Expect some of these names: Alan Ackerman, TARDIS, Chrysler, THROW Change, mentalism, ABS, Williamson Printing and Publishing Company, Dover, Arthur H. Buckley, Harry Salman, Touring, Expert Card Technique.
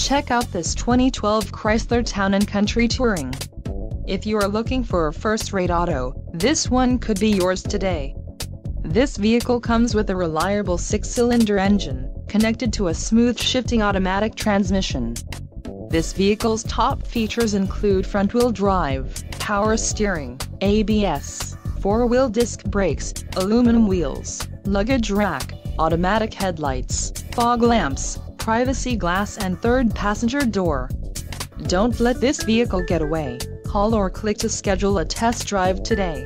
Check out this 2012 Chrysler Town & Country Touring. If you are looking for a first-rate auto, this one could be yours today. This vehicle comes with a reliable 6-cylinder engine, connected to a smooth shifting automatic transmission. This vehicle's top features include front-wheel drive, power steering, ABS, 4-wheel disc brakes, aluminum wheels, luggage rack, automatic headlights, fog lamps, privacy glass and third passenger door. Don't let this vehicle get away. Call or click to schedule a test drive today.